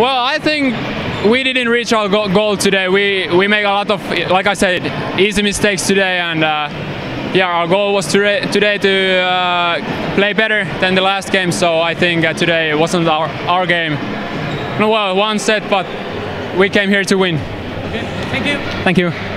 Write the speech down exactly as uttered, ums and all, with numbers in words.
Well, I think we didn't reach our goal today. We we make a lot of, like I said, easy mistakes today, and uh, yeah, our goal was to today to uh, play better than the last game. So I think uh, today wasn't our our game. No, well, one set, but we came here to win. Okay. Thank you. Thank you.